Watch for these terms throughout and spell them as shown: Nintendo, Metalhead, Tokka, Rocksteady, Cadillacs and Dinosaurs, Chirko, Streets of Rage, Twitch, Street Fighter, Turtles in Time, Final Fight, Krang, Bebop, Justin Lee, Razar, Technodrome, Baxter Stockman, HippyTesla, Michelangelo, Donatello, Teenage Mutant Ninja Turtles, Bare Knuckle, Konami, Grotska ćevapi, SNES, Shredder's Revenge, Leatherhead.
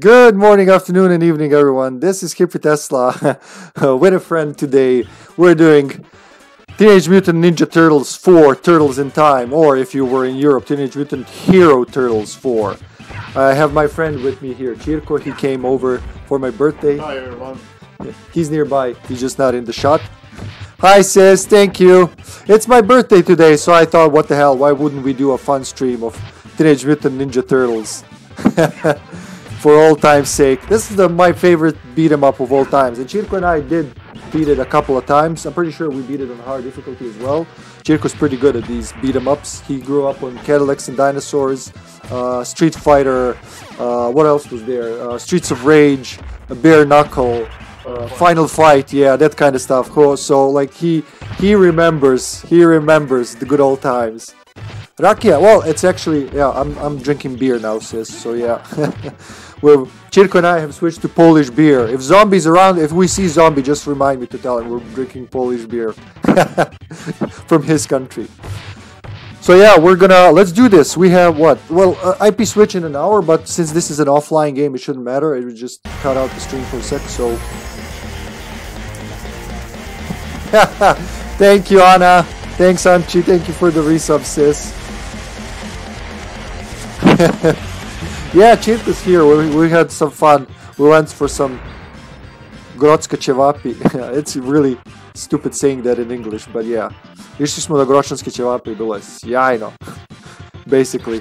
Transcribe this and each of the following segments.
Good morning, afternoon, and evening, everyone. This is HippyTesla with a friend today. We're doing Teenage Mutant Ninja Turtles 4 Turtles in Time, or if you were in Europe, Teenage Mutant Hero Turtles 4. I have my friend with me here, Chirko. He came over for my birthday. Hi, everyone. He's nearby. He's just not in the shot. Hi, sis. Thank you. It's my birthday today, so I thought, what the hell, why wouldn't we do a fun stream of Teenage Mutant Ninja Turtles? For all time's sake. This is my favorite beat-em-up of all times. And Chirko and I did beat it a couple of times. I'm pretty sure we beat it on hard difficulty as well. Chirko's pretty good at these beat-em-ups. He grew up on Cadillacs and Dinosaurs, Street Fighter, what else was there? Streets of Rage, Bare Knuckle, Final Fight, yeah, that kind of stuff. So, like, he remembers the good old times. Rakia, well, it's actually, yeah, I'm drinking beer now, sis, so yeah. Well, Chirko and I have switched to Polish beer. If Zombie's around, if we see Zombie, just remind me to tell him we're drinking Polish beer from his country. So yeah, let's do this. We have what? Well, IP switch in an hour, but since this is an offline game, it shouldn't matter. It would just cut out the stream for a sec, so. Thank you, Anna. Thanks, Anchi. Thank you for the resub, sis. Yeah, Chirko is here. We had some fun. We went for some Grotska ćevapi. It's really stupid saying that in English, but yeah. Išli smo na Grotske ćevapi, bilo je sjajno. Basically.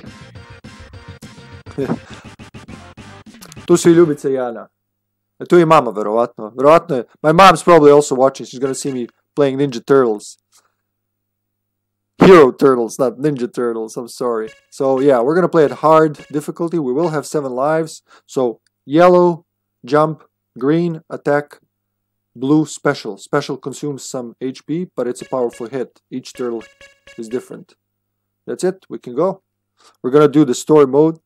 Tu su I Ljubica I Ana. Tu je I mama, verovatno. Verovatno je. My mom's probably also watching. She's gonna see me playing Ninja Turtles. Hero Turtles, not Ninja Turtles, I'm sorry. So yeah, we're gonna play it hard difficulty. We will have 7 lives. So yellow, jump, green, attack, blue, special. Special consumes some HP, but it's a powerful hit. Each turtle is different. That's it, we can go. We're gonna do the story mode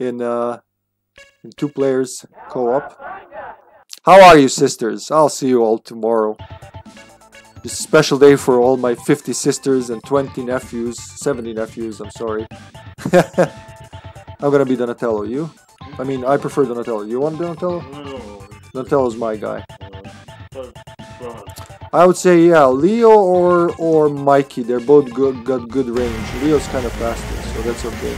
in 2 players co-op. How are you, sisters? I'll see you all tomorrow. It's a special day for all my 50 sisters and 70 nephews, I'm sorry. I'm gonna be Donatello, you? I mean, I prefer Donatello. You want Donatello? No. Donatello's my guy. I would say, yeah, Leo or Mikey. They're both got good range. Leo's kind of faster, so that's okay.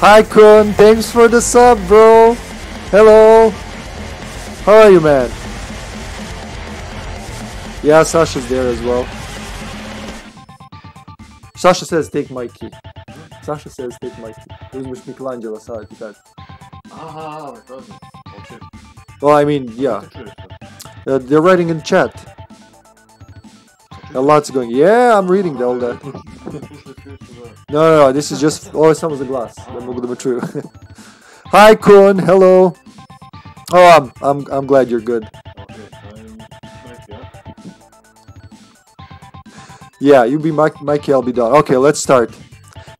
Hi, Kun. Thanks for the sub, bro. Hello. How are you, man? Yeah, Sasha's there as well. Sasha says, take my key. Sasha says, take my key. Uzmeš Michelangelo sada ti kaže. Aha, razum. Okay. Well, I mean, yeah. They're writing in chat. A lot's going, yeah, I'm reading all that. No, this is just... Oh, someone's a glass. Ne mogu da me čuju. Hi, Kun, hello. Oh, I'm glad you're good. Yeah, you be Mikey, I'll be done. Okay, let's start.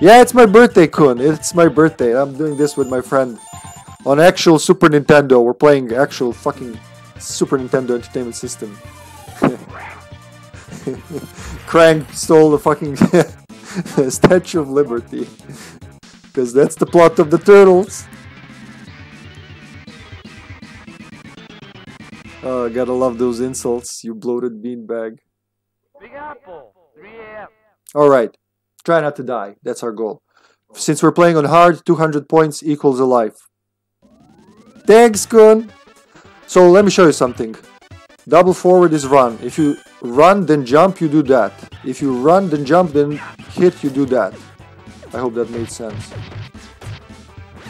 Yeah, it's my birthday, Kun. It's my birthday. I'm doing this with my friend on actual Super Nintendo. We're playing actual fucking Super Nintendo Entertainment System. Krang stole the fucking Statue of Liberty. Because that's the plot of the Turtles. Oh, gotta love those insults, you bloated beanbag. Big Apple. Alright, try not to die, that's our goal. Since we're playing on hard, 200 points equals a life. Thanks, Kun! So, let me show you something. Double forward is run. If you run, then jump, you do that. If you run, then jump, then hit, you do that. I hope that made sense.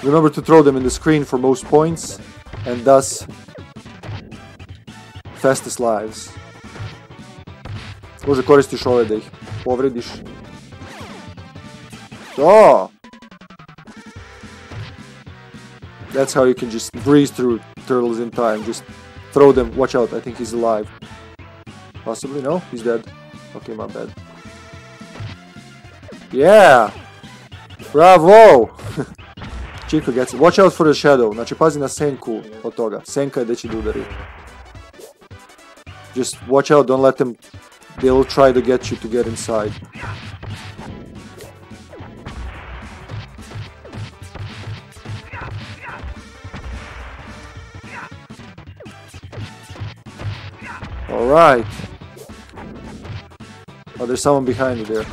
Remember to throw them in the screen for most points, and thus, fastest lives. Može koristiš ove da ih povrediš. To! That's how you can just breeze through Turtles in Time. Just throw them. Watch out, I think he's alive. Possibly, no? He's dead. Okay, my bad. Yeah! Bravo! Chirko gets it. Watch out for the shadow. Znači, pazi na senku od toga. Senka je gdje će da udari. Just watch out, don't let them... They'll try to get you to get inside. Alright. Oh, there's someone behind you there.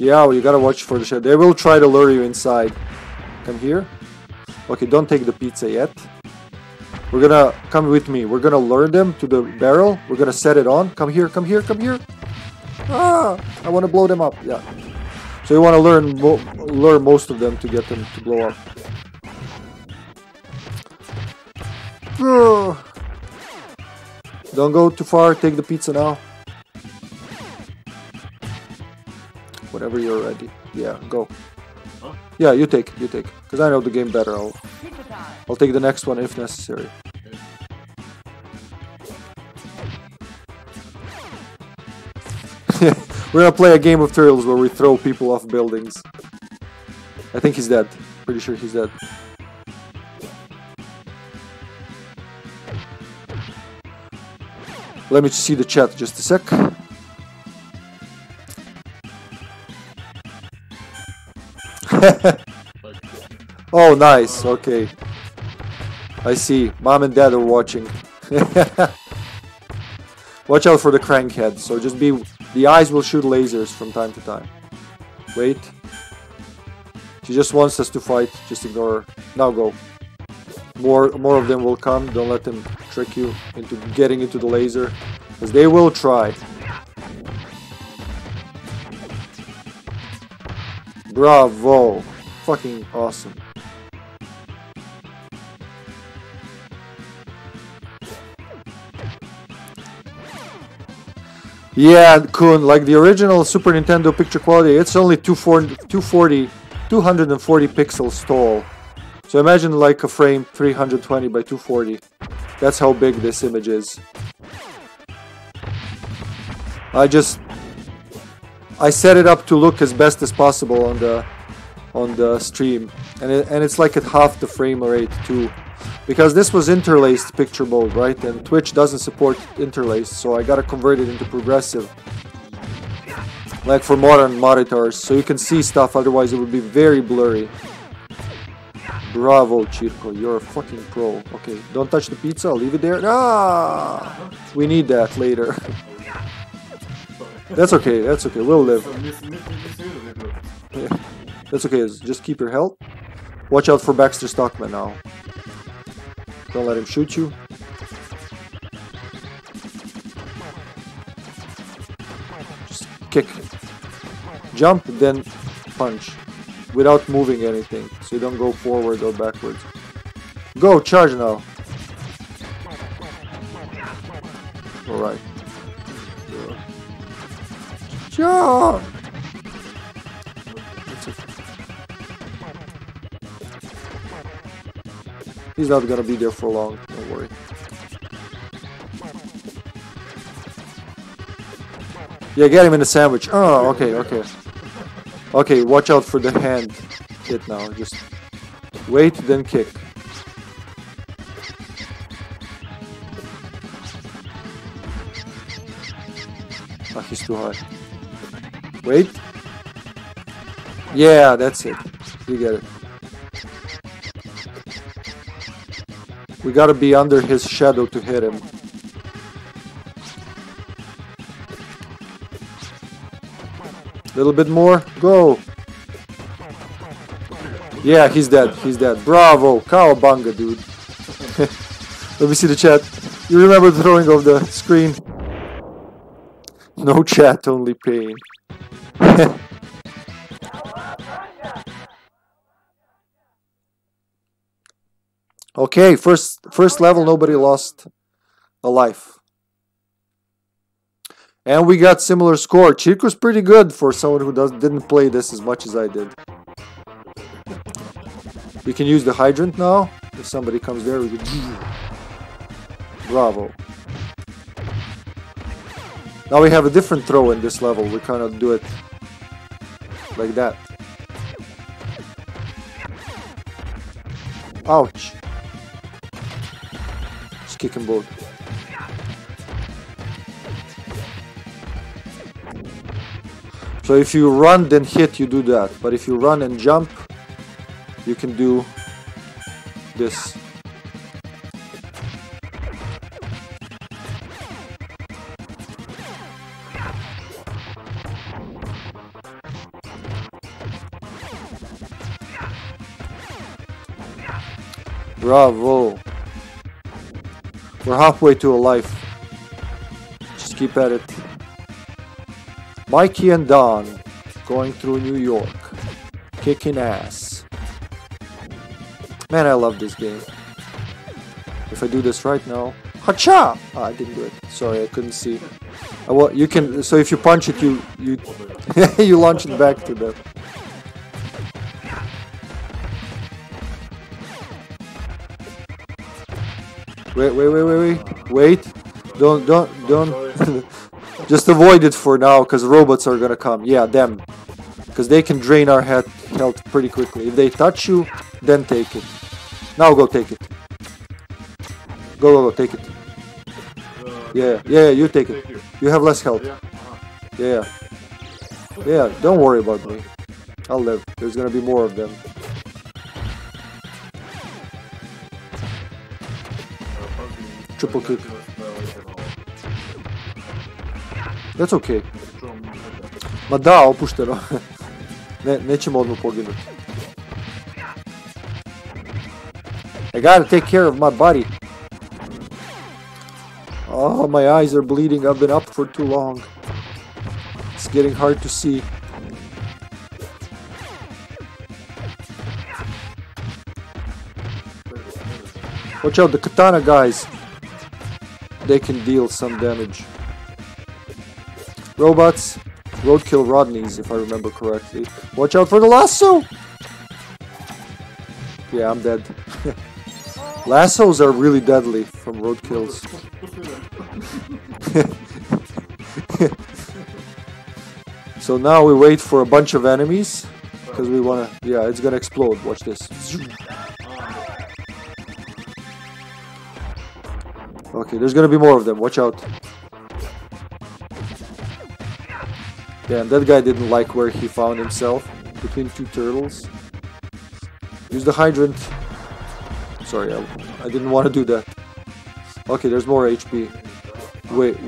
Yeah, well, you gotta watch for the shadow. They will try to lure you inside. Come here. Okay, don't take the pizza yet. We're gonna... Come with me. We're gonna lure them to the barrel. We're gonna set it on. Come here, come here, come here. Ah! I wanna blow them up. Yeah. So you wanna lure most of them to get them to blow up. Don't go too far. Take the pizza now. Whenever you're ready. Yeah, go. Yeah, you take it, you take it. Because I know the game better. I'll take the next one if necessary. We're gonna play a game of Turtles where we throw people off buildings. I think he's dead. Pretty sure he's dead. Let me see the chat just a sec. Oh, nice. Okay. I see. Mom and dad are watching. Watch out for the crank head. So just be... The eyes will shoot lasers from time to time. Wait. She just wants us to fight. Just ignore her. Now go. More of them will come. Don't let them trick you into getting into the laser, because they will try. Bravo! Fucking awesome. Yeah, Kun, like the original Super Nintendo picture quality, it's only 240 pixels tall. So imagine like a frame 320 by 240. That's how big this image is. I set it up to look as best as possible on the stream, and it's like at half the frame rate too, because this was interlaced picture mode, right? And Twitch doesn't support interlaced, so I gotta convert it into progressive, like for modern monitors, so you can see stuff. Otherwise, it would be very blurry. Bravo, Chirko, you're a fucking pro. Okay, don't touch the pizza. I'll leave it there. Ah, we need that later. That's okay, that's okay, we'll live. Yeah, that's okay, just keep your health. Watch out for Baxter Stockman now. Don't let him shoot you. Just kick. Jump, then punch. Without moving anything, so you don't go forward or backwards. Go, charge now. Alright. Yeah. He's not gonna be there for long, don't worry. Yeah, get him in the sandwich. Oh, okay, okay. Okay, watch out for the hand hit now. Just wait, then kick. Ah, he's too high. Wait. Yeah, that's it. You get it. We gotta be under his shadow to hit him. Little bit more. Go. Yeah, he's dead. He's dead. Bravo. Cowabunga, dude. Let me see the chat. You remember the throwing of the screen? No chat, only pain. Okay, first level, nobody lost a life. And we got similar score. Chirko's pretty good for someone who didn't play this as much as I did. We can use the hydrant now. If somebody comes there, we can... Bravo. Now we have a different throw in this level. We cannot do it like that. Ouch. Just kick him both. So if you run then hit, you do that. But if you run and jump, you can do this. Bravo. We're halfway to a life. Just keep at it. Mikey and Don going through New York. Kicking ass. Man, I love this game. If I do this right now. Hacha! Ah, I didn't do it. Sorry, I couldn't see. Well, you can. So if you punch it, you you launch it back to them. Wait! Don't! Just avoid it for now, cause robots are gonna come. Yeah, them. Cause they can drain our health pretty quickly. If they touch you, then take it. Now go take it. Go, take it. Yeah, you take it. You have less health. Yeah, don't worry about me. I'll live. There's gonna be more of them. Triple kick. That's okay. Ma da, opušteno. Nećemo odmah poginuti. I gotta take care of my body. Oh, my eyes are bleeding. I've been up for too long. It's getting hard to see. Watch out, the katana guys. They can deal some damage. Robots, roadkill Rodneys, if I remember correctly. Watch out for the lasso! Yeah, I'm dead. Lassos are really deadly from roadkills. So now we wait for a bunch of enemies. Because we wanna... Yeah, it's gonna explode. Watch this. Okay, there's gonna be more of them. Watch out. Damn, that guy didn't like where he found himself. Between two turtles. Use the hydrant. Sorry, I didn't want to do that. Okay, there's more HP.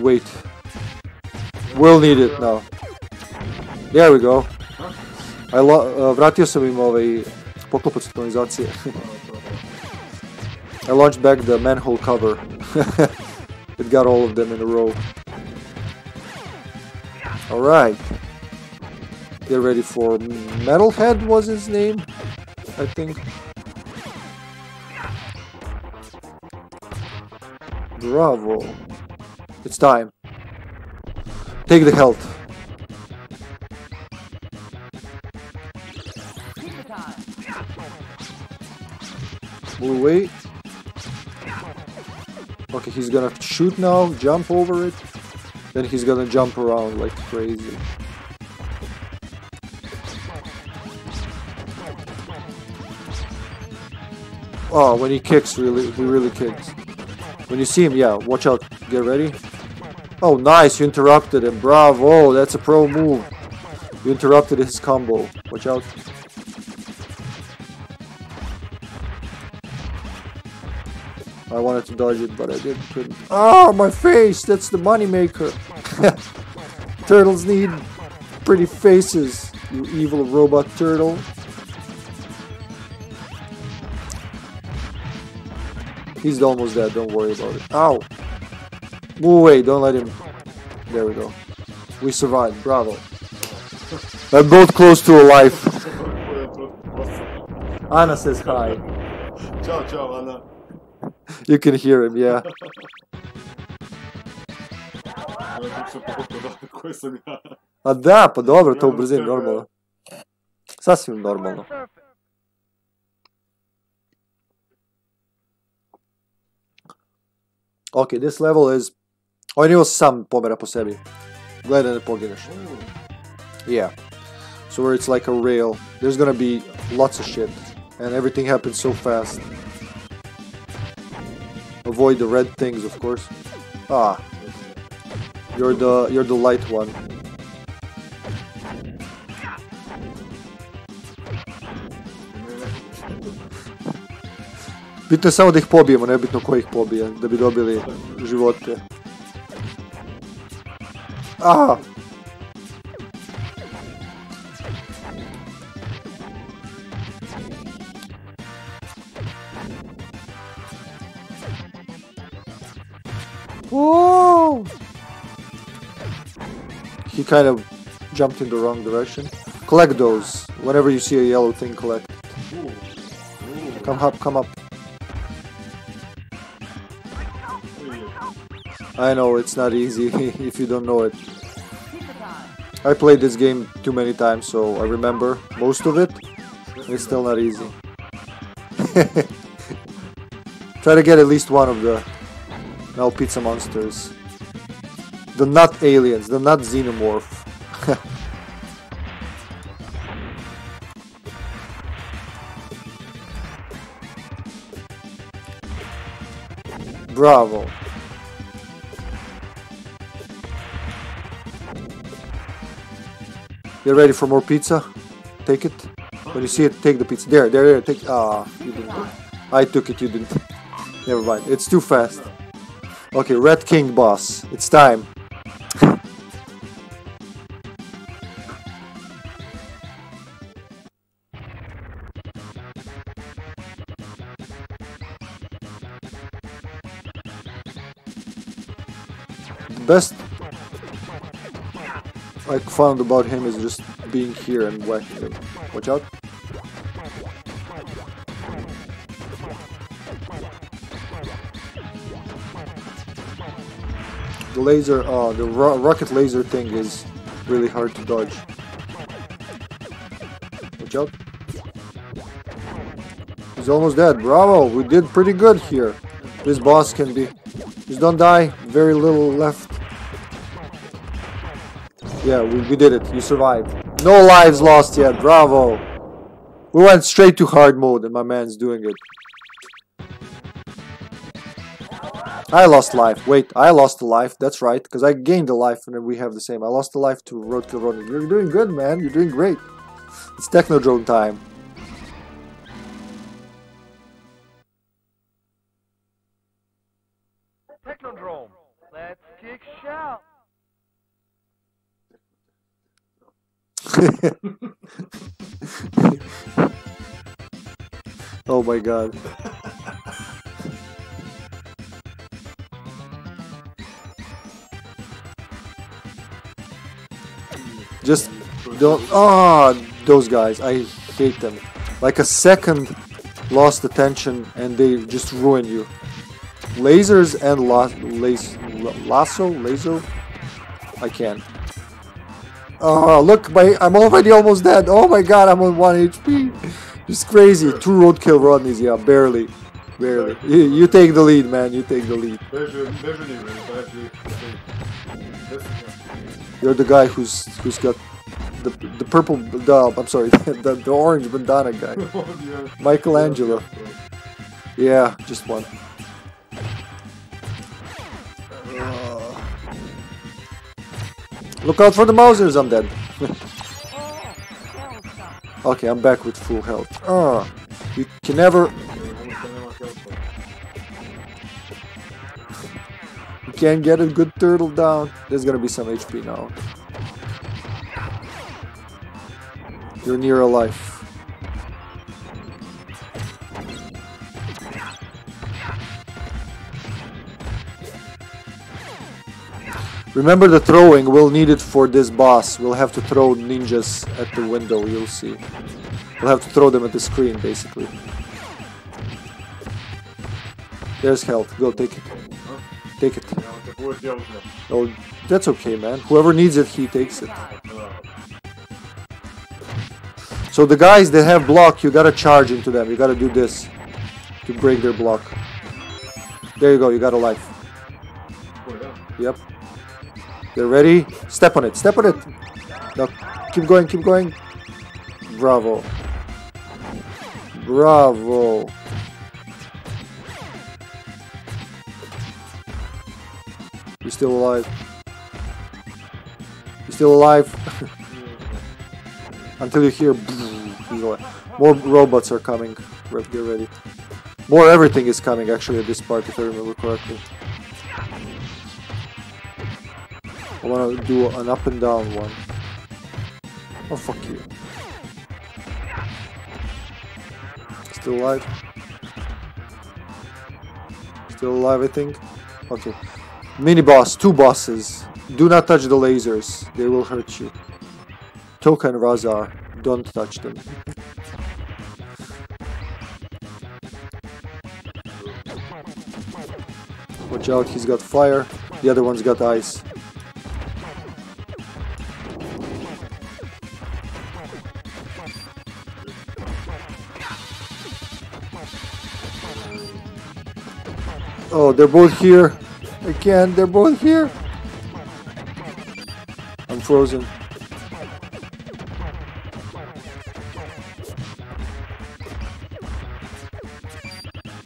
Wait. We'll need it now. There we go. Vratio sam im ovaj poklopac tonizacije. I launched back the manhole cover. It got all of them in a row. Alright. Get ready for Metalhead was his name, I think. Bravo. It's time. Take the health. Move away. Okay, he's gonna shoot now, jump over it. Then he's gonna jump around like crazy. Oh, when he kicks, really, he really kicks. When you see him, yeah, watch out. Get ready. Oh, nice. You interrupted him. Bravo. That's a pro move. You interrupted his combo. Watch out. I wanted to dodge it, but I couldn't. Oh, my face. That's the moneymaker. Turtles need pretty faces, you evil robot turtle. He's almost dead, don't worry about it. Ow! Move away, don't let him... There we go. We survived, bravo. I'm both close to a life. Anna says hi. Ciao, ciao, Anna. You can hear him, yeah. A da, pa dobro, to u brzini, normalno. Sasvim normalno. Ok, this level is... Ovaj nivo sam pomera po sebi. Gledaj ne pogineš. Yeah. So where it's like a rail. There's gonna be lots of shit. And everything happens so fast. Avoid the red things, of course. Ah. You're the light one. Bitno je samo da ih pobijemo, nebitno ko ih pobije, da bi dobili živote. Aha! He kind of jumped in the wrong direction. Collect those. Whenever you see a yellow thing, collect. Come up, come up. I know, it's not easy if you don't know it. I played this game too many times, so I remember most of it. It's still not easy. Try to get at least one of the now pizza monsters. The nut aliens, the nut xenomorph. Bravo. You ready for more pizza? Take it. When you see it, take the pizza. There, there, there. Take. Ah, you didn't. I took it. You didn't. Never mind. It's too fast. Okay, Red King boss. It's time. The best I found about him is just being here and whacking him. Watch out. The laser, the rocket laser thing is really hard to dodge. Watch out. He's almost dead. Bravo, we did pretty good here. This boss can be... Just don't die. Very little left. Yeah, we did it. You survived. No lives lost yet. Bravo. We went straight to hard mode and my man's doing it. I lost life. Wait, I lost a life. That's right, because I gained a life and we have the same. I lost a life to Roadkill Ronin. You're doing good, man. You're doing great. It's Technodrome time. Technodrome. Let's kick shout. Oh my god. Just don't. Ah, oh, those guys, I hate them. Like a second lost attention and they just ruin you. Lasers and lasso. I can't. Oh, look, I'm already almost dead. Oh my god, I'm on 1 HP. It's crazy. 2 Roadkill Rodneys, yeah, barely. Barely. You take the lead, man. You take the lead. You're the guy who's got the purple... I'm sorry, the orange bandana guy. Michelangelo. Yeah, just one. Look out for the Mausers, I'm dead. Okay, I'm back with full health. You can never... You can't get a good turtle down. There's gonna be some HP now. You're near a life. Remember the throwing, we'll need it for this boss. We'll have to throw ninjas at the window, you'll see. We'll have to throw them at the screen, basically. There's health, go take it. Take it. Oh, that's okay, man. Whoever needs it, he takes it. So the guys that have block, you gotta charge into them. You gotta do this to break their block. There you go, you got a life. Yep. They're ready. Step on it. Step on it. Now, keep going. Keep going. Bravo. Bravo. You're still alive. You're still alive. Until you hear... More robots are coming. Get ready. More everything is coming, actually, at this part, if I remember correctly. I want to do an up and down one. Oh, fuck you. Still alive? Still alive, I think. Okay. Mini boss, 2 bosses. Do not touch the lasers. They will hurt you. Tokka and Razar, don't touch them. Watch out, he's got fire. The other one's got ice. Oh, they're both here. Again, they're both here. I'm frozen.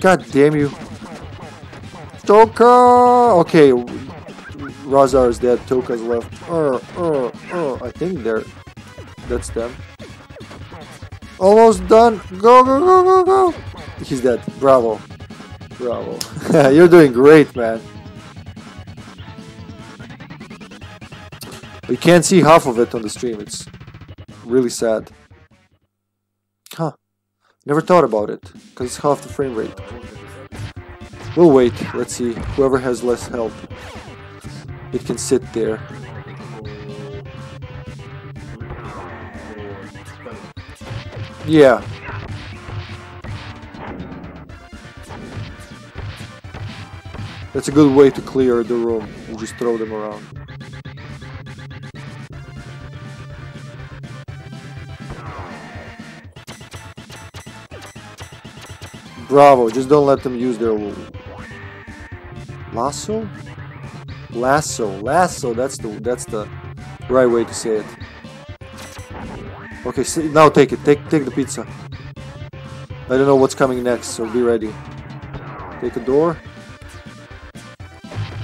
God damn you. Tokka! Okay, Razar is dead, Toka's left. I think they're... That's them. Almost done! Go, go, go, go, go! He's dead. Bravo. Bravo. You're doing great, man. You can't see half of it on the stream. It's really sad. Huh. Never thought about it, because it's half the frame rate. We'll wait. Let's see. Whoever has less health, it can sit there. Yeah. That's a good way to clear the room. You just throw them around. Bravo, just don't let them use their lasso? Lasso, that's the right way to say it. Okay, see, now take it, take the pizza. I don't know what's coming next, so be ready. Take a door.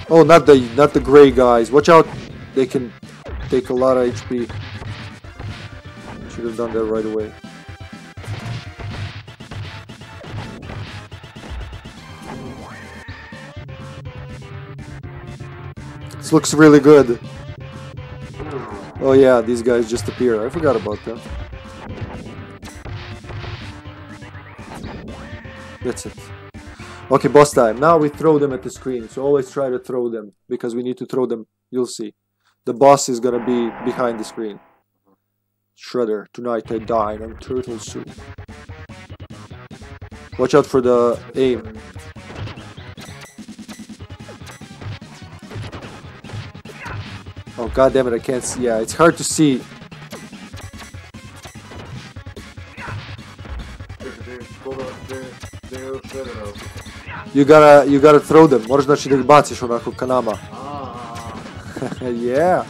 Oh, not the gray guys. Watch out, they can take a lot of HP. Should have done that right away. This looks really good. Oh yeah, these guys just appear. I forgot about them. That's it. Okay, boss time. Now we throw them at the screen, so always try to throw them, because we need to throw them. You'll see. The boss is gonna be behind the screen. Shredder, tonight I dine on turtle soup. Watch out for the aim. Oh god damn it, I can't see. Yeah, it's hard to see. You gotta throw them. Moraš znači da ih baciš onako ka nama. Yeah.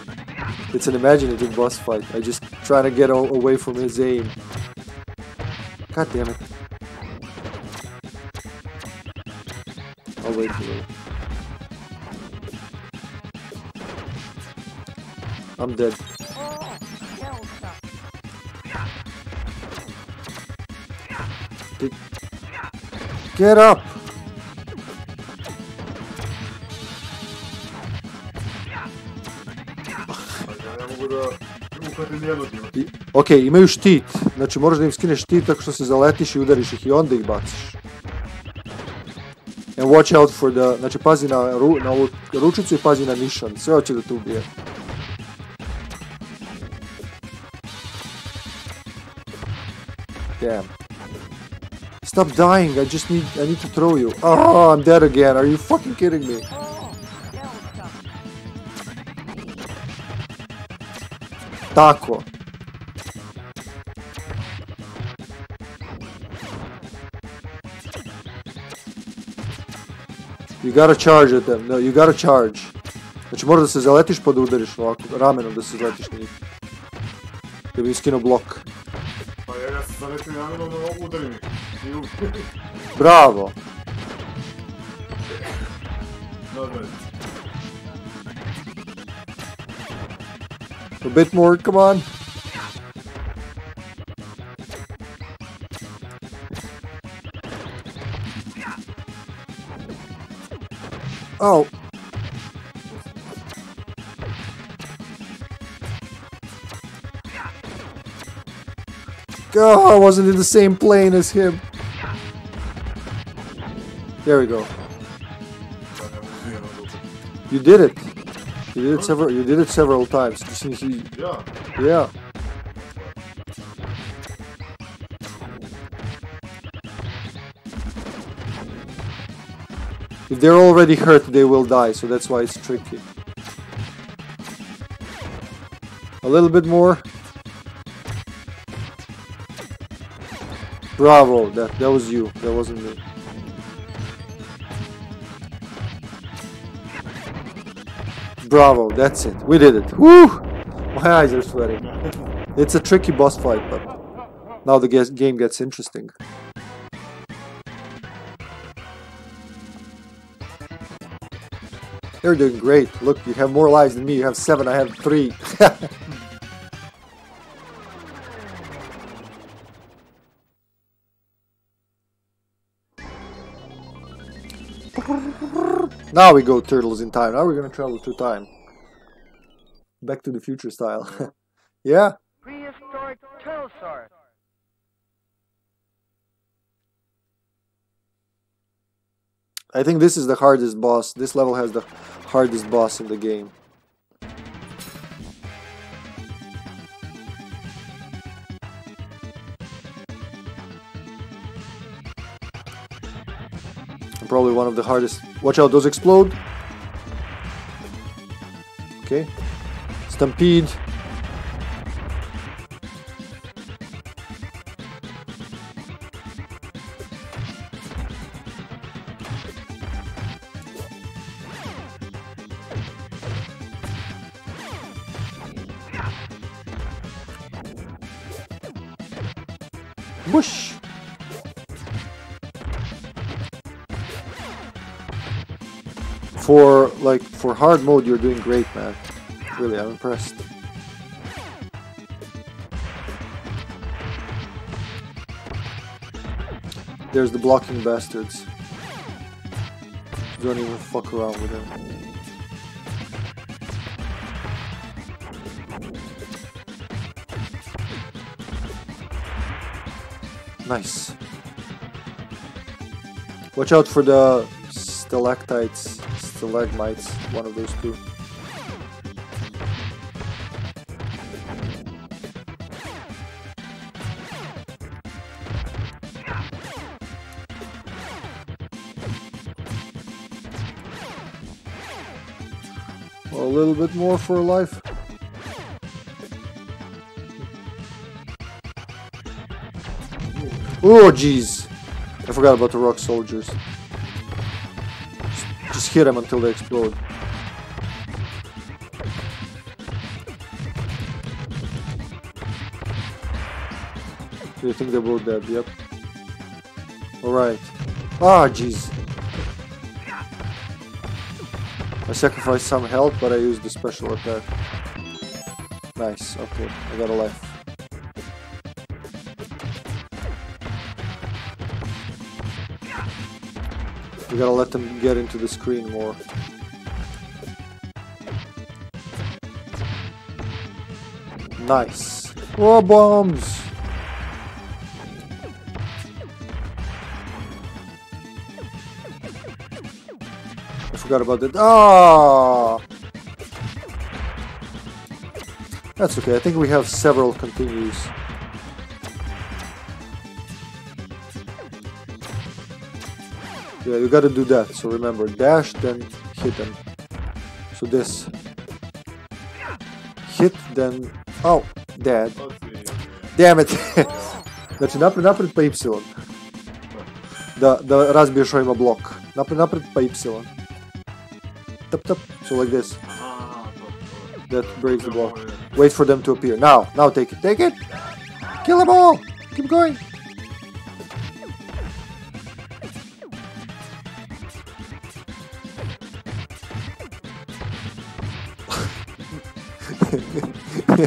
It's an imaginative boss fight. I just trying to get away from his aim. God damn it. I'll wait for you. I'm dead. Get up! Okay, imaju štit. Znači moraš da im skineš štit tako što se zaletiš I udariš ih I onda ih baciš. And watch out for the... Znači pazi na ovu ručicu I pazi na nišan. Sve hoće da te ubije. Damn. Stop dying, I need to throw you. Oh, I'm dead again, are you fucking kidding me? Tako. You gotta charge at them, no, you gotta charge. Znači moraš da se zaletiš pa da udariš ovako, ramenom da se zaletiš na njih. Da bi skinu blok. Bravo. A bit more, come on. Oh. Oh, I wasn't in the same plane as him. There we go. You did it. You did it several times. Yeah. Yeah. If they're already hurt, they will die, so that's why it's tricky. A little bit more. Bravo, that was you. That wasn't me. Bravo, that's it. We did it. Woo! My eyes are sweating. It's a tricky boss fight, but now the game gets interesting. You're doing great. Look, you have more lives than me. You have 7, I have 3. Now we go Turtles in Time. Now we're gonna travel through time. Back to the Future style. Yeah? Prehistoric Turtlesaur. I think this is the hardest boss. This level has the hardest boss in the game. Probably one of the hardest. Watch out, those explode. Okay. Stampede. Whoosh! For hard mode, you're doing great, man. Really, I'm impressed. There's the blocking bastards. Don't even fuck around with them. Nice. Watch out for the stalactites, stalagmites, one of those two. A little bit more for life. Oh jeez, I forgot about the rock soldiers. Just hit them until they explode. Do you think they're both dead? Yep. Alright. Ah jeez. I sacrificed some health, but I used the special attack. Nice, okay, I got a life. We gotta let them get into the screen more. Nice. Oh, bombs! I forgot about that. Ah! That's okay. I think we have several continues. Yeah, you gotta do that, so remember, dash, then hit them. So this. Hit, then... Oh, dead. Damn it! Znači, napred pa Y. Da razbiješ ovima blok. Napred pa Y. Tap, tap. So like this. That breaks the block. Wait for them to appear. Now take it. Take it! Kill them all! Keep going! I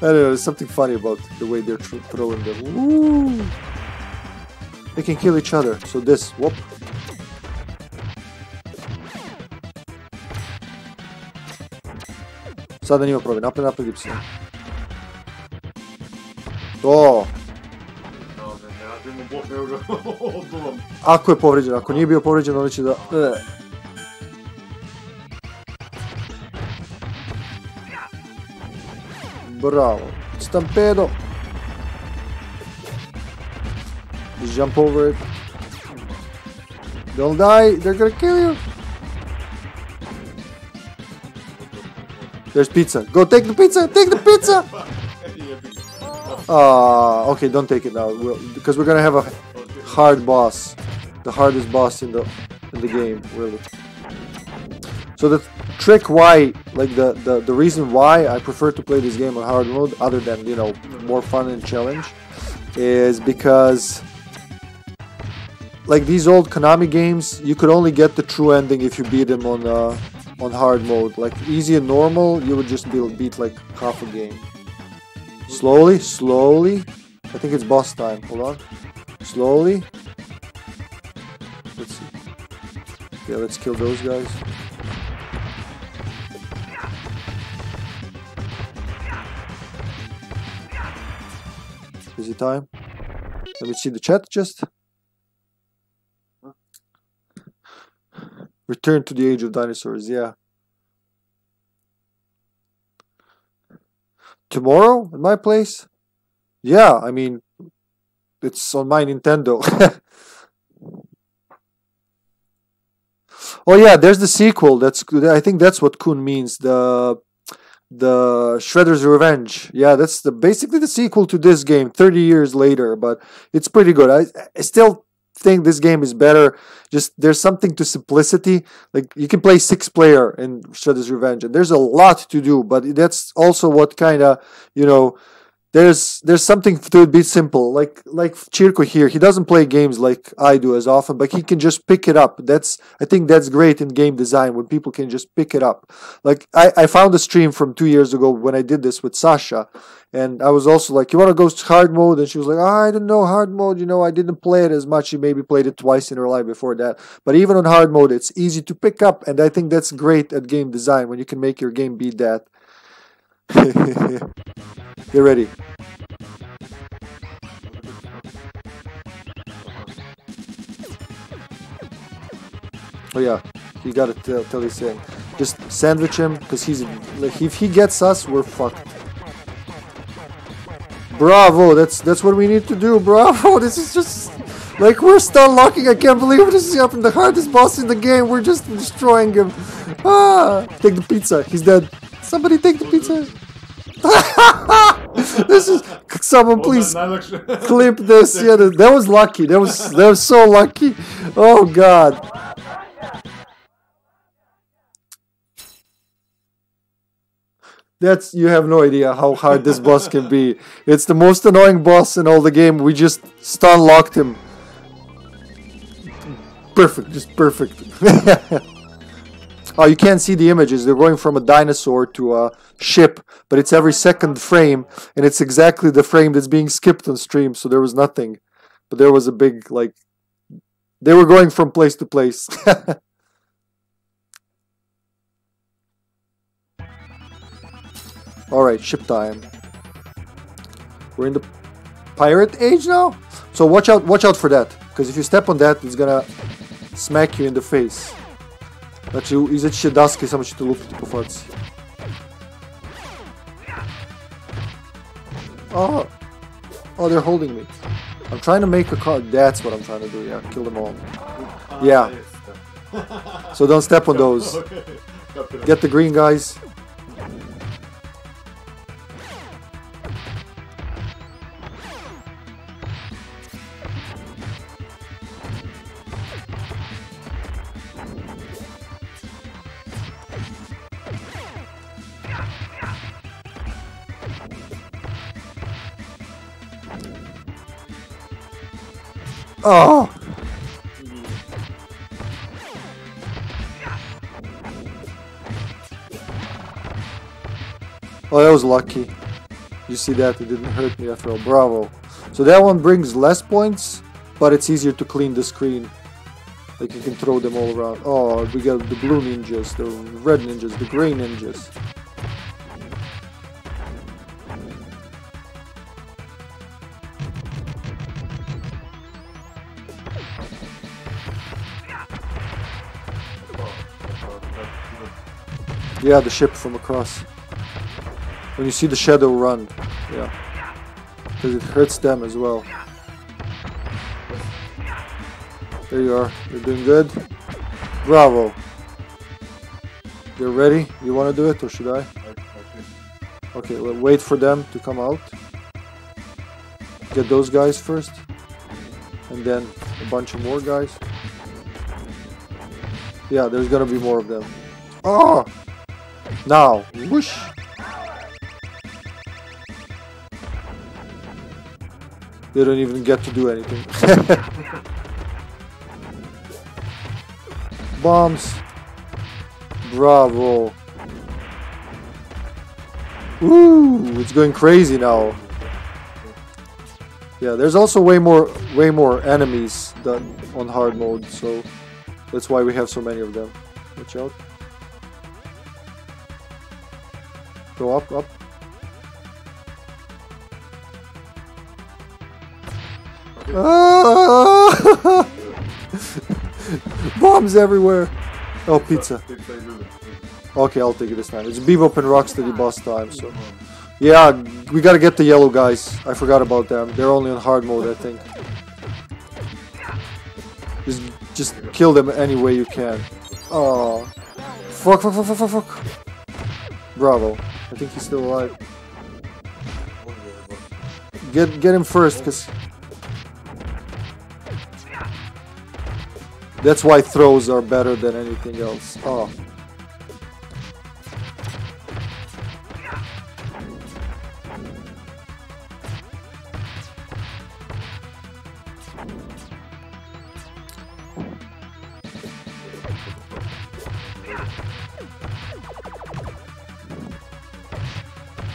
don't know, there's something funny about the way they're throwing them. Woo! They can kill each other, so this, whoop. Sada njima problem, napred Gibson. To! Ako je povređen, ako nije bio povređen, onda će da... Bravo. Stampedo. Just jump over it. Don't die. They're gonna kill you. There's pizza. Go take the pizza. Take the pizza. Okay, don't take it now. Because we're gonna have a hard boss. The hardest boss in the game, really. So the trick why, like the reason why I prefer to play this game on hard mode, other than, you know, more fun and challenge, is because like these old Konami games, you could only get the true ending if you beat them on hard mode. Like easy and normal, you would just beat like half a game. Slowly, slowly. I think it's boss time. Hold on. Slowly. Let's see. Yeah, let's kill those guys. Is it time? Let me see the chat just. Return to the Age of Dinosaurs, yeah. Tomorrow at my place? Yeah, I mean, it's on my Nintendo. Oh yeah, there's the sequel. That's good. I think that's what Kun means. The Shredder's Revenge. Yeah, that's basically the sequel to this game 30 years later, but it's pretty good. I still think this game is better. Just there's something to simplicity. Like you can play 6-player in Shredder's Revenge, and there's a lot to do, but that's also what kind of, you know, there's something to be simple. Like Chirko here, he doesn't play games like I do as often, but he can just pick it up. I think that's great in game design, when people can just pick it up. Like I found a stream from 2 years ago when I did this with Sasha, and I was also like, you want to go to hard mode? And she was like, I don't know, hard mode, you know, I didn't play it as much. She maybe played it twice in her life before that. But even on hard mode, it's easy to pick up, and I think that's great at game design, when you can make your game beat that. Get ready. Oh yeah, you gotta tell his thing. Just sandwich him, because he's like, if he gets us, we're fucked. Bravo, that's what we need to do. Bravo, this is just like, we're still locking. I can't believe this is happening. The hardest boss in the game. We're just destroying him. Ah, take the pizza. He's dead. Somebody take the pizza. This is someone, please clip this. Yeah, that was lucky. That was so lucky. Oh god. That's, you have no idea how hard this boss can be. It's the most annoying boss in all the game. We just stun locked him. Perfect, just perfect. Oh, you can't see the images. They're going from a dinosaur to a ship, but it's every second frame, and it's exactly the frame that's being skipped on stream, so there was nothing. But there was a big, like, they were going from place to place. Alright, ship time. We're in the pirate age now? So watch out for that, because if you step on that, it's gonna smack you in the face. Znači, izaći će daske, samo ćete lupiti po faci. Oh! Oh, they're holding me. I'm trying to make a car. That's what I'm trying to do, yeah. Kill them all. Yeah. So don't step on those. Get the green guys. Oh. Oh, that was lucky. You see that? It didn't hurt me after all. Bravo. So that one brings less points, but it's easier to clean the screen. Like you can throw them all around. Oh, we got the blue ninjas, the red ninjas, the grey ninjas. Yeah, the ship from across. When you see the shadow run. Yeah. Because it hurts them as well. There you are. You're doing good. Bravo. You're ready? You want to do it or should I? Okay, well, wait for them to come out. Get those guys first. And then a bunch of more guys. Yeah, there's gonna be more of them. Oh! Now! Whoosh! They don't even get to do anything. Bombs! Bravo! Woo! It's going crazy now. Yeah, there's also way more enemies than on hard mode, so that's why we have so many of them. Watch out. Go up, up. Ah! Bombs everywhere. Oh, pizza. Okay, I'll take it this time. It's Bebop and Rocksteady boss time, so... Yeah, we gotta get the yellow guys. I forgot about them. They're only on hard mode, I think. Just kill them any way you can. Oh, fuck, fuck, fuck, fuck, fuck, fuck. Bravo. I think he's still alive. Get him first, because... That's why throws are better than anything else. Oh.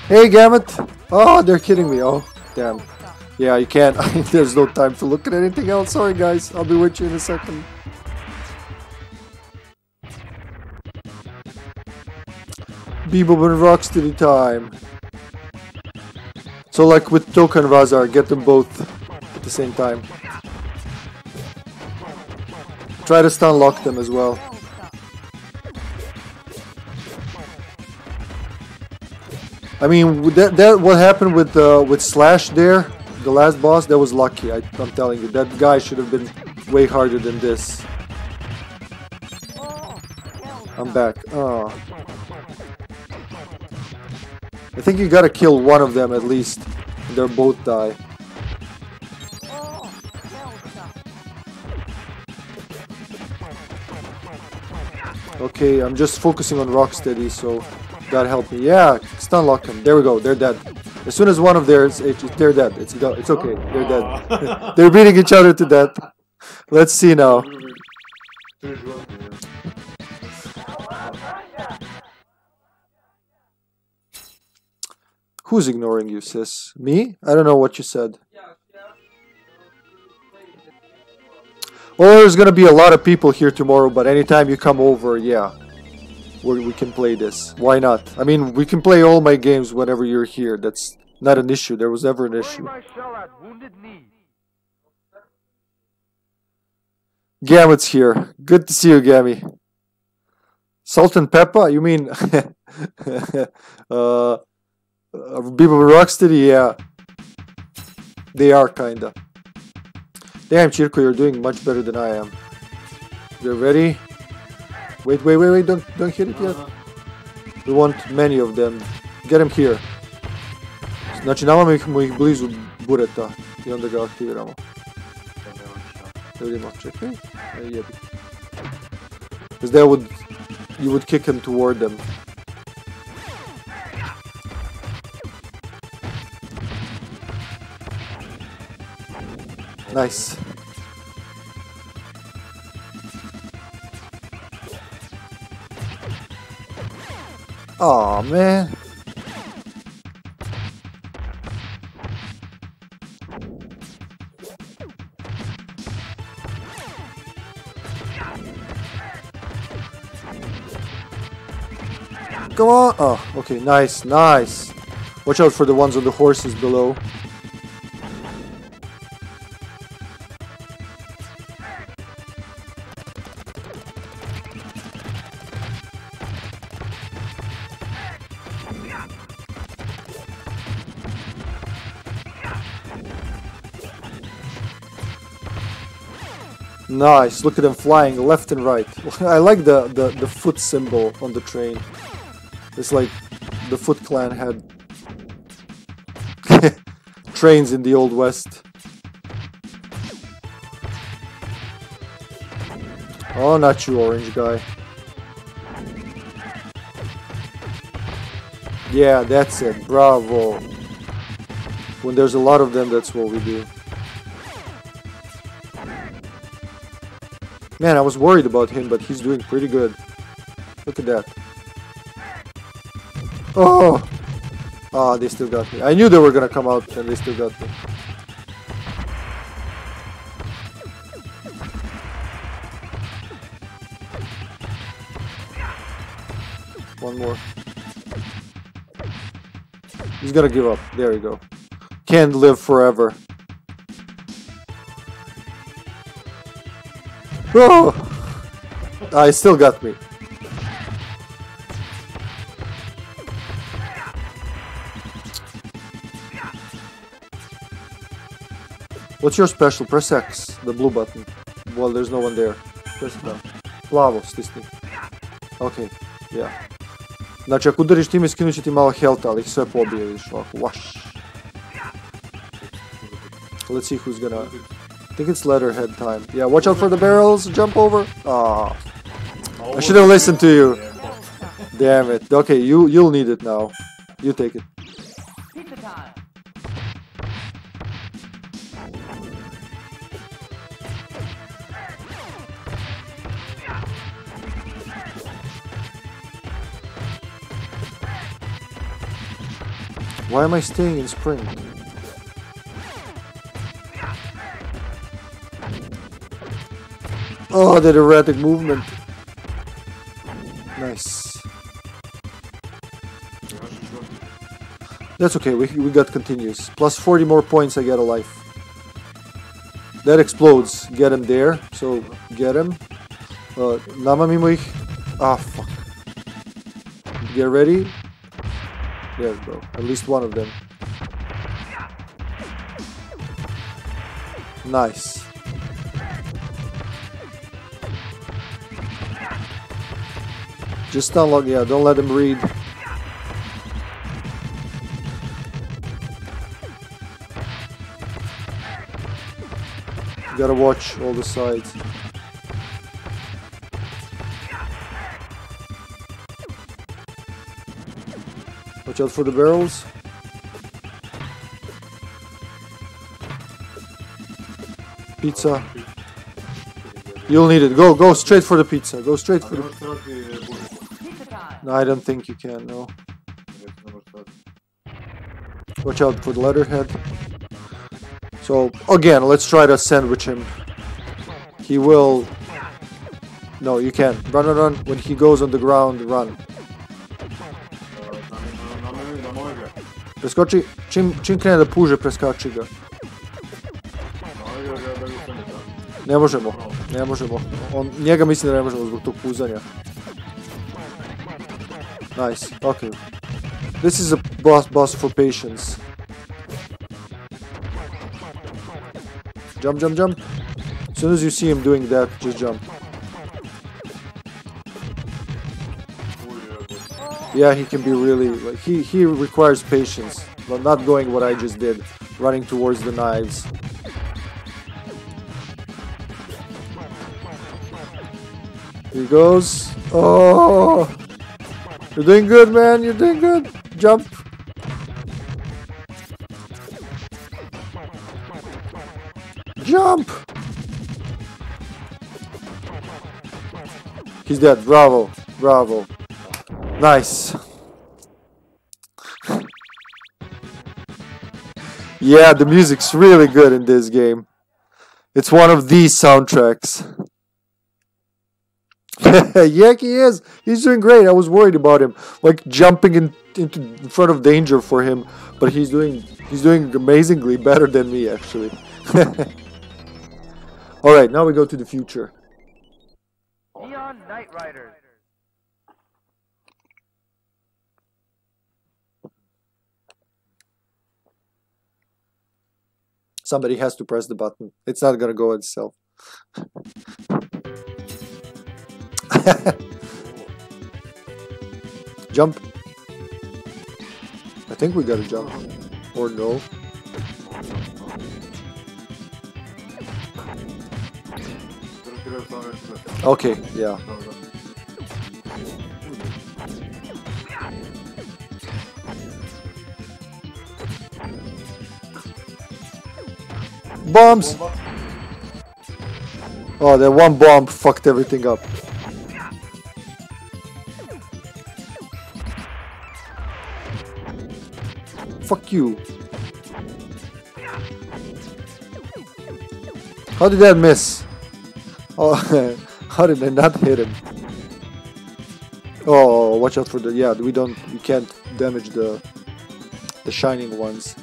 Hey, Gamut! Oh, they're kidding me. Oh, damn. Yeah, you can't. There's no time to look at anything else. Sorry, guys. I'll be with you in a second. Bebop and Rocksteady time. So, like with Tokka and Razar, get them both at the same time. Try to stun lock them as well. I mean, that what happened with Slash there, the last boss, that was lucky. I'm telling you, that guy should have been way harder than this. I'm back. Oh. I think you gotta kill one of them at least. They'll both die. Okay, I'm just focusing on Rocksteady, so... God help me. Yeah, stun lock him. There we go. They're dead. As soon as one of theirs, they're dead. It's okay. They're dead. They're beating each other to death. Let's see now. Who's ignoring you, sis? Me? I don't know what you said. Oh, there's gonna be a lot of people here tomorrow, but anytime you come over, yeah. We can play this. Why not? I mean, we can play all my games whenever you're here. That's not an issue. There was never an issue. Gamut's here. Good to see you, Gammy. Salt and Peppa? You mean... Bebop Rocksteady? Yeah. They are, kinda. Damn, Chirko, you're doing much better than I am. You're ready? Wait, wait, wait, wait, don't hit it yet. We want many of them. Get them here. Znači, nama ih blizu bureta. I onda ga aktiviramo. Da vidimo, čekaj. Jebi. Because they would... You would kick him toward them. Nice. Aw, man. Come on. Oh, okay. Nice, nice. Watch out for the ones on the horses below. Nice, look at them flying left and right. I like the foot symbol on the train. It's like the Foot Clan had trains in the Old West. Oh, not you, orange guy. Yeah, that's it. Bravo. When there's a lot of them, that's what we do. Man, I was worried about him, but he's doing pretty good. Look at that. Oh! Ah, they still got me. I knew they were gonna come out, and they still got me. One more. He's gonna give up. There we go. Can't live forever. Oh! Ah, he still got me. What's your special? Press X, the blue button. Well, there's no one there. Press it down. Plavo, stisni. Okay, yeah. Znači, ako udariš time, skinut će ti malo health, ali ih sve pobije, vidiš, ovako, wash. Let's see who's gonna... I think it's Leatherhead time. Yeah, watch out for the barrels, jump over. Ah, I should have listened to you. Damn it. Okay, you'll need it now. You take it. Why am I staying in spring? Oh, that erratic movement. Nice. That's okay, we got continues. Plus 40 more points, I get a life. That explodes. Get him there. So, get him. Namamimo ih. Ah, fuck. Get ready. There we go. At least one of them. Nice. Just unlock, yeah, don't let them read. You gotta watch all the sides. Watch out for the barrels. Pizza. You'll need it. Go straight for the pizza. Go straight for the... No, I don't think you can, no. Watch out for the Leatherhead. So, again, let's try to sandwich him. He will... No, you can't. Run. When he goes on the ground, run. Preskoči, čim krene da puže, preskači ga. Ne možemo. Njega mislim da ne možemo zbog tog puzanja. Nice, okay. This is a boss for patience. Jump. As soon as you see him doing that, just jump. Yeah, he can be really... Like, he requires patience, but not going what I just did. Running towards the knives. Here he goes. Oh! You're doing good, man. You're doing good. Jump. Jump. He's dead. Bravo. Nice. Yeah, the music's really good in this game. It's one of these soundtracks. Yeah, he is. He's doing great. I was worried about him, like jumping in front of danger for him, but he's doing amazingly better than me, actually. All right, now we go to the future. Neon Knight Riders. Somebody has to press the button. It's not gonna go itself. Jump. I think we gotta jump. Or no. Okay, yeah. Bombs! Oh, that one bomb fucked everything up. Fuck you. How did that miss? Oh, how did I not hit him? Oh, watch out for the... Yeah, we can't damage the shining ones.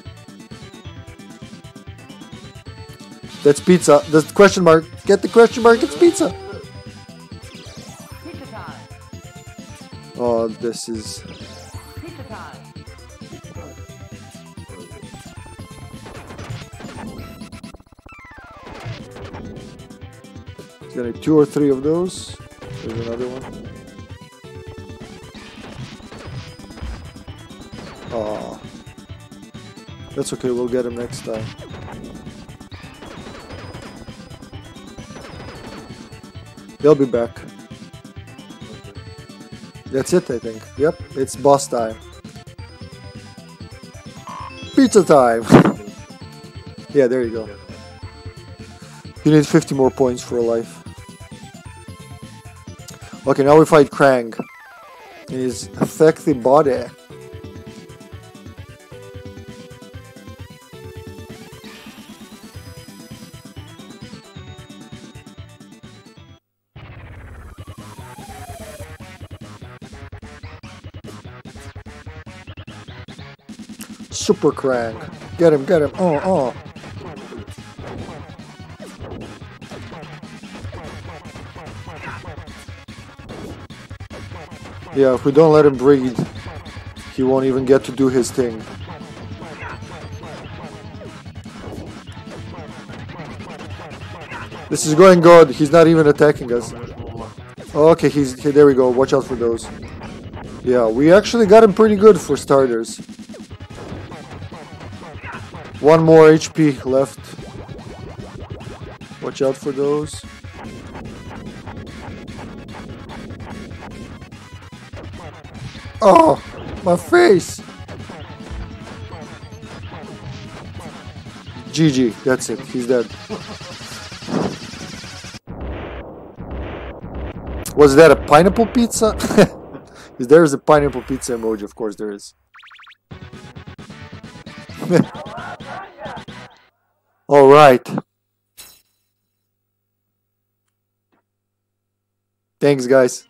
That's pizza. The question mark. Get the question mark. It's pizza. Oh, this is... Gonna two or three of those. There's another one. Oh, that's okay. We'll get him next time. They'll be back. That's it, I think. Yep, it's boss time. Pizza time. Yeah, there you go. You need 50 more points for a life. Okay, now we fight Krang. His sexy body. Super Krang. Get him, get him. Oh, oh. Yeah, if we don't let him breathe, he won't even get to do his thing. This is going good. He's not even attacking us. Okay, hey, there we go. Watch out for those. Yeah, we actually got him pretty good for starters. One more HP left. Watch out for those. Oh, my face! GG, that's it, he's dead. Was that a pineapple pizza? If there is a pineapple pizza emoji, of course there is. Alright. Thanks, guys.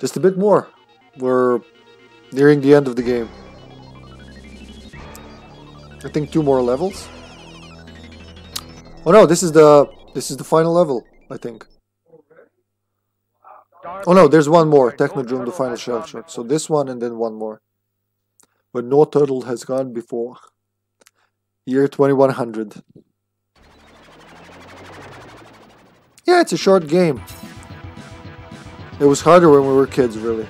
Just a bit more. We're nearing the end of the game. I think 2 more levels. Oh no, this is the final level, I think. Oh no, there's one more. Technodrome, the final shell shock. So this one and then one more. But no turtle has gone before. Year 2100. Yeah, it's a short game. It was harder when we were kids, really.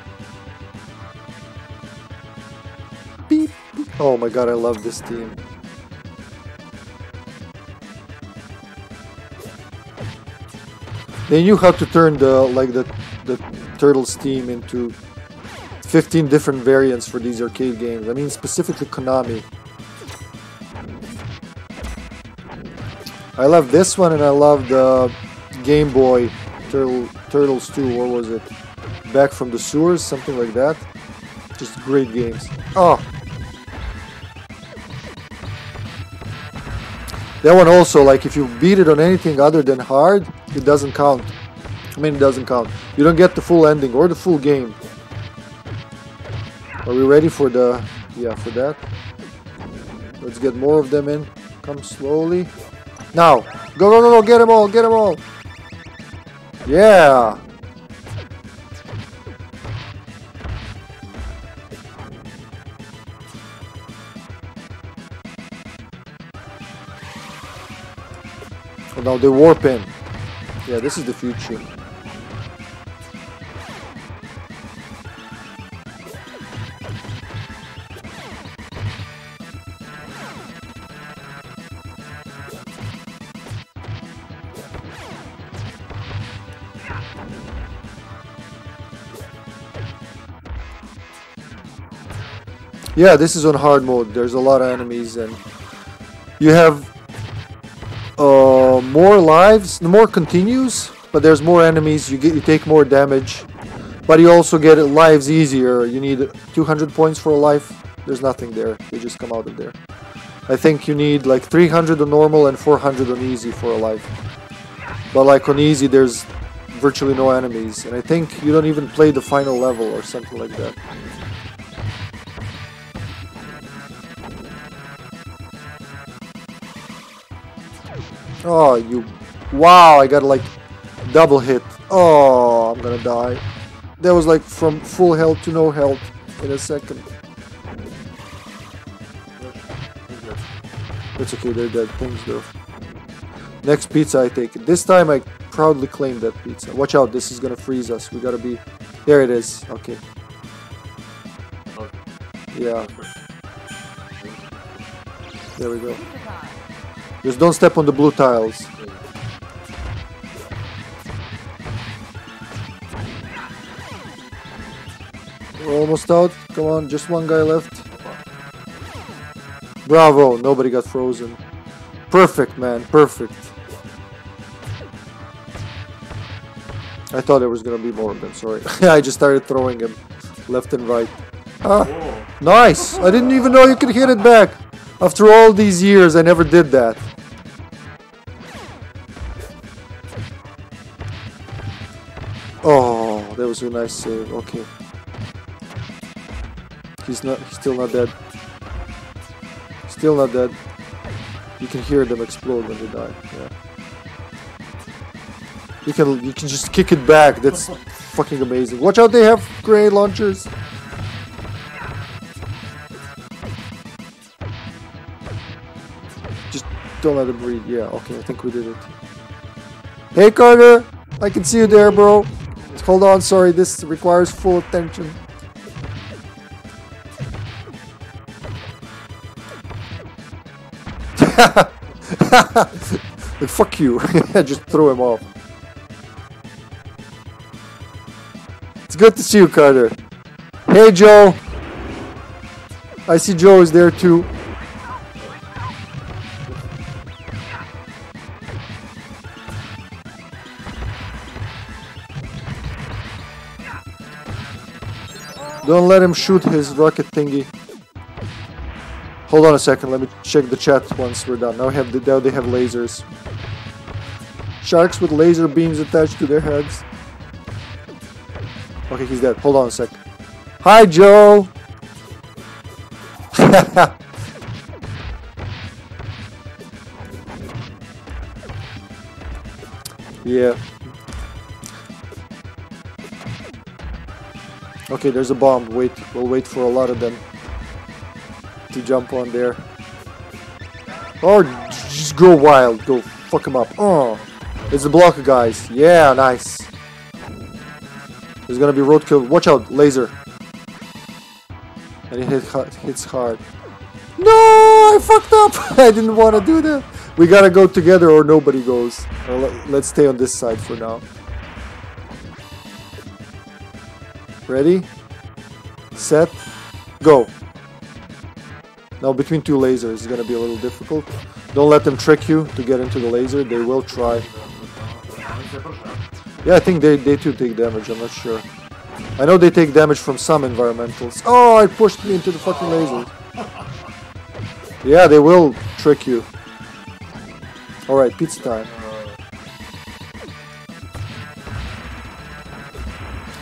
Beep, beep. Oh my god, I love this team. They knew how to turn the Turtles team into 15 different variants for these arcade games. I mean, specifically Konami. I love this one, and I love the Game Boy Turtles 2. What was it? Back from the Sewers, something like that. Just great games. Oh. That one also, like, if you beat it on anything other than hard, it doesn't count. I mean, it doesn't count. You don't get the full ending or the full game. Are we ready for the... Yeah, for that. Let's get more of them in. Come slowly. Now. Go, go, go, go. Get them all. Get them all. Yeah. Now they warp in. Yeah, this is the future. Yeah, this is on hard mode. There's a lot of enemies, and you have more lives, more continues, but there's more enemies. You take more damage, but you also get lives easier. You need 200 points for a life. There's nothing there. You just come out of there. I think you need like 300 on normal and 400 on easy for a life. But like on easy, there's virtually no enemies, and I think you don't even play the final level or something like that. Oh, you... Wow, I got like double hit. Oh, I'm gonna die. That was like from full health to no health in a second. It's okay, they're dead. Things though. Next pizza I take. This time I proudly claim that pizza. Watch out, this is gonna freeze us. We gotta be... There it is. Okay. Yeah. There we go. Just don't step on the blue tiles. We're almost out. Come on, just one guy left. Bravo, nobody got frozen. Perfect, man, perfect. I thought there was gonna be more of them, sorry. I just started throwing them left and right. Ah, nice! I didn't even know you could hit it back. After all these years, I never did that. Oh, that was a nice save. Okay, he's still not dead. Still not dead. You can hear them explode when they die. Yeah. You can just kick it back. That's fucking amazing. Watch out! They have grenade launchers. Just don't let it breathe. Yeah. Okay. I think we did it. Hey, Carter. I can see you there, bro. Hold on, sorry, this requires full attention. Like, fuck you. Just threw him off. It's good to see you, Carter. Hey, Joe. I see Joe is there too. Don't let him shoot his rocket thingy. Hold on a second, let me check the chat once we're done. Now they have lasers. Sharks with laser beams attached to their heads. Okay, he's dead. Hold on a sec. Hi, Joe! Yeah. Okay, there's a bomb. Wait, we'll wait for a lot of them to jump on there. Or just go wild, go fuck them up. Oh, it's the blocker guys. Yeah, nice. There's gonna be roadkill. Watch out, laser. And it hits hard. No, I fucked up. I didn't want to do that. We gotta go together or nobody goes. Let's stay on this side for now. Ready, set, go. Now between two lasers is gonna be a little difficult. Don't let them trick you to get into the laser. They will try. Yeah, I think they too take damage. I'm not sure. I know they take damage from some environmentals. Oh, it pushed me into the fucking laser. Yeah, they will trick you. All right, pizza time.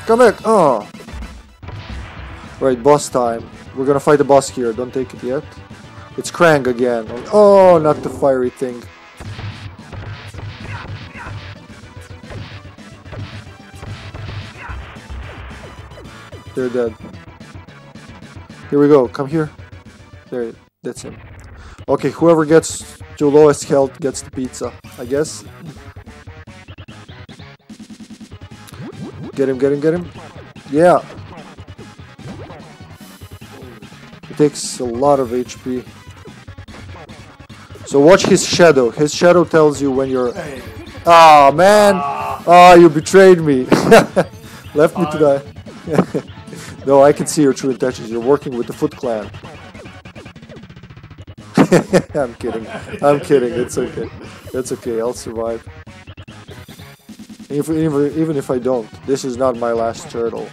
Come back! Oh! Right, boss time. We're gonna fight the boss here, don't take it yet. It's Krang again. Oh, not the fiery thing. They're dead. Here we go, come here. There, that's him. Okay, whoever gets to lowest health gets the pizza, I guess. Get him, get him, get him. Yeah. It takes a lot of HP. So watch his shadow. His shadow tells you when you're... Ah, oh, man! Ah, oh, you betrayed me. Left me to die. No, I can see your true intentions. You're working with the Foot Clan. I'm kidding. I'm kidding. It's okay. It's okay. I'll survive. Even if I don't, this is not my last turtle.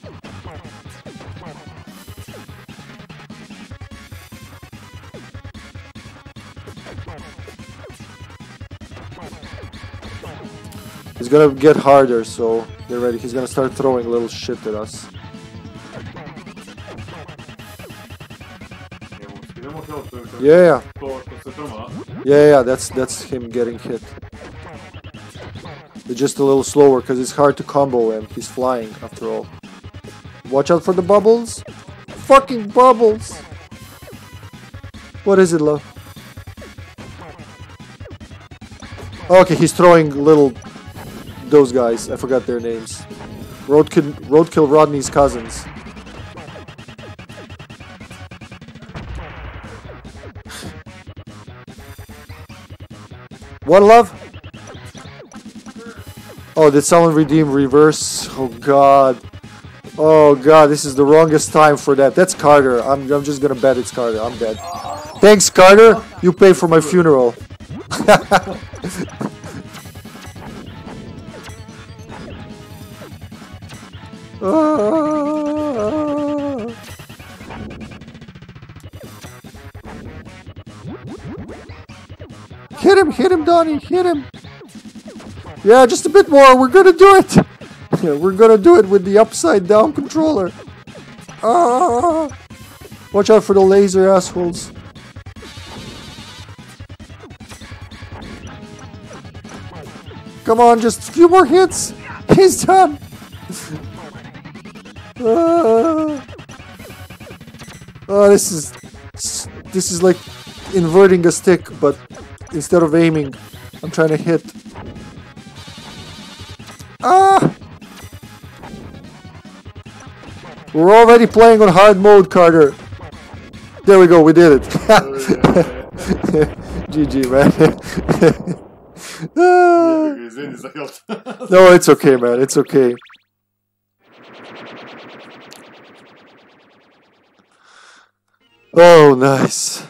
It's gonna get harder, so get ready. He's gonna start throwing little shit at us. Yeah, yeah, that's him getting hit. It's just a little slower because it's hard to combo him. He's flying after all. Watch out for the bubbles. Fucking bubbles. What is it, love? Okay, he's throwing little those guys. I forgot their names. Roadkill Rodney's cousins. What, love? Oh, did someone redeem reverse? Oh god. Oh god, this is the wrongest time for that. That's Carter. I'm just gonna bet it's Carter. I'm dead. Thanks, Carter. You pay for my funeral. Hit him, Donnie, hit him. Yeah, just a bit more. We're gonna do it. Yeah, we're gonna do it with the upside down controller. Ah! Watch out for the laser assholes. Come on, just a few more hits. He's done. Oh, this is like inverting a stick, but instead of aiming, I'm trying to hit. Ah! We're already playing on hard mode, Carter. There we go, we did it. GG, man. No, it's okay, man. It's okay. Oh, nice.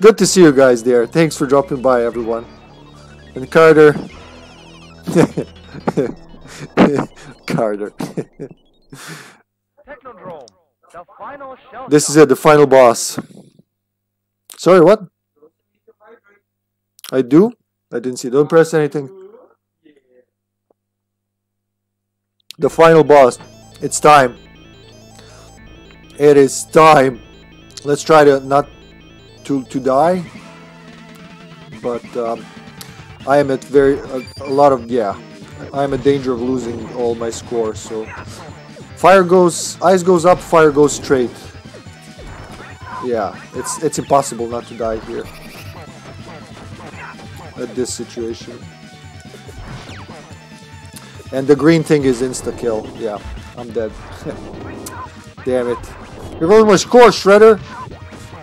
Good to see you guys there. Thanks for dropping by, everyone. And Carter. Carter. Technodrome, the final showdown. This is it, the final boss. Sorry, what? I do? I didn't see. Don't press anything. The final boss. It's time. It is time. Let's try to not... To die, but I am at I'm in danger of losing all my scores. So fire goes, ice goes up, fire goes straight. Yeah, it's impossible not to die here at this situation. And the green thing is insta kill. Yeah, I'm dead. Damn it! You ruined my score, Shredder.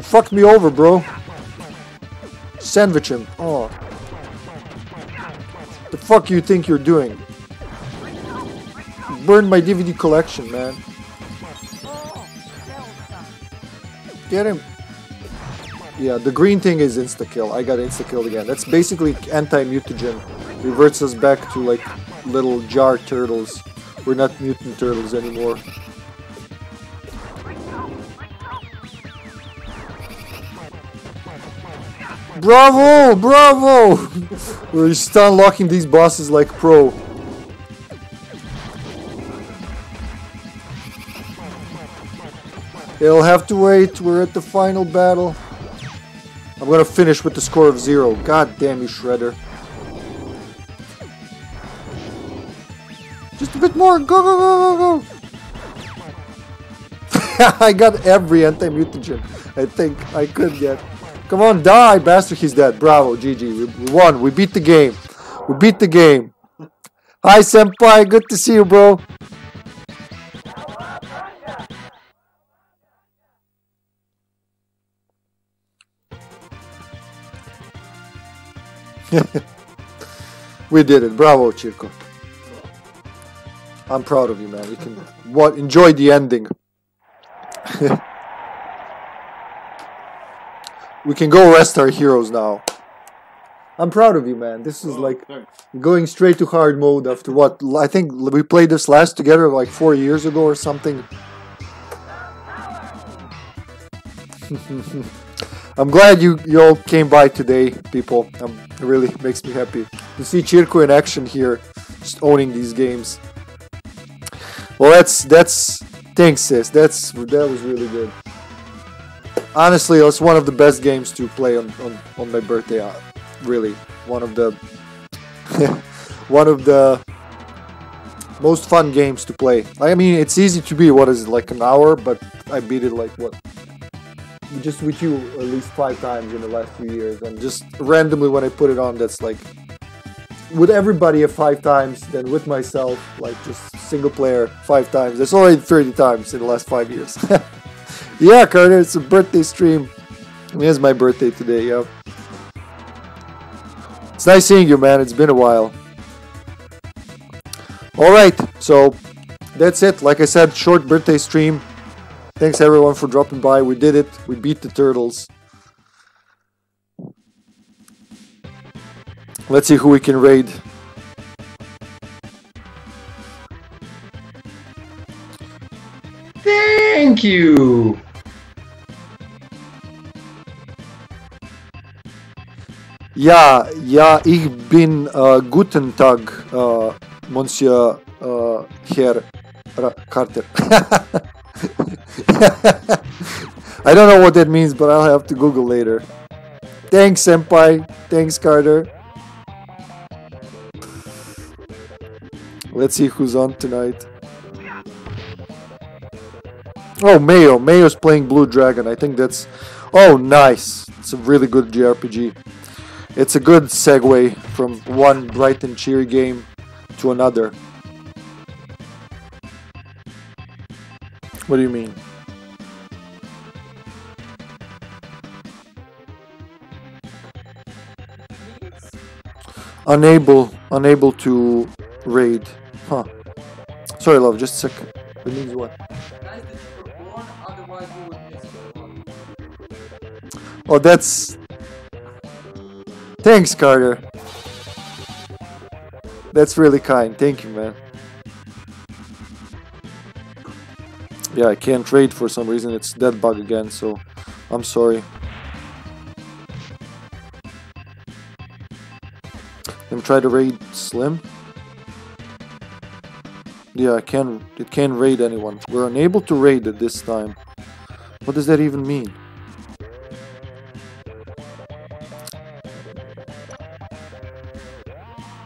Fuck me over, bro. Sandwich him. Oh. The fuck you think you're doing? Burn my DVD collection, man. Get him. Yeah, the green thing is insta-kill. I got insta-killed again. That's basically anti-mutagen. Reverts us back to, like, little jar turtles. We're not mutant turtles anymore. Bravo! Bravo! We're just unlocking these bosses like pro. They'll have to wait. We're at the final battle. I'm gonna finish with the score of 0. God damn you, Shredder. Just a bit more. Go, go, go, go, go! I got every anti-mutagen I think I could get. Come on, die, bastard. He's dead. Bravo, GG. We won. We beat the game. We beat the game. Hi, senpai. Good to see you, bro. We did it. Bravo, Chirko. I'm proud of you, man. You can what enjoy the ending. We can go rest our heroes now. I'm proud of you, man. This is like going straight to hard mode after what? I think we played this last together like 4 years ago or something. I'm glad you all came by today, people. It really makes me happy to see Chirko in action here, just owning these games. Well, that's thanks, sis. That was really good. Honestly, it was one of the best games to play on my birthday. Really, one of the most fun games to play. I mean, it's easy to be. What is it, like an hour? But I beat it like what? Just with you at least 5 times in the last few years, and just randomly when I put it on, that's like with everybody at 5 times, then with myself, like just single player 5 times. That's already 30 times in the last 5 years. Yeah, Carter, it's a birthday stream. I mean, it's my birthday today, yeah. It's nice seeing you, man. It's been a while. Alright, so that's it. Like I said, short birthday stream. Thanks everyone for dropping by. We did it. We beat the Turtles. Let's see who we can raid. Thank you! Ja, ja, ich bin guten Tag, Monsieur Herr Carter. I don't know what that means, but I'll have to Google later. Thanks, senpai. Thanks, Carter. Let's see who's on tonight. Oh, Mayo. Mayo's playing Blue Dragon. I think that's... Oh, nice. It's a really good JRPG. It's a good segue from one bright and cheery game to another. What do you mean? Unable to raid. Huh. Sorry, love, just a second. It means what? Oh, that's... Thanks, Carter. That's really kind. Thank you, man. Yeah, I can't raid for some reason. It's that bug again, so I'm sorry. Let me try to raid Slim. Yeah, it can raid anyone. We're unable to raid at this time. What does that even mean?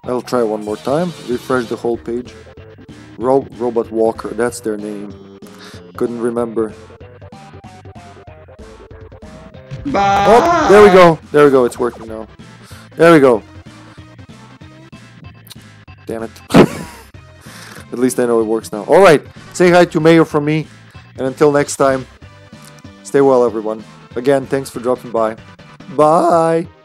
I'll try one more time. Refresh the whole page. Robot Walker, that's their name. Couldn't remember. Bye. Oh, there we go. There we go. It's working now. There we go. Damn it. At least I know it works now. All right. Say hi to Mayo from me. And until next time, stay well, everyone. Again, thanks for dropping by. Bye.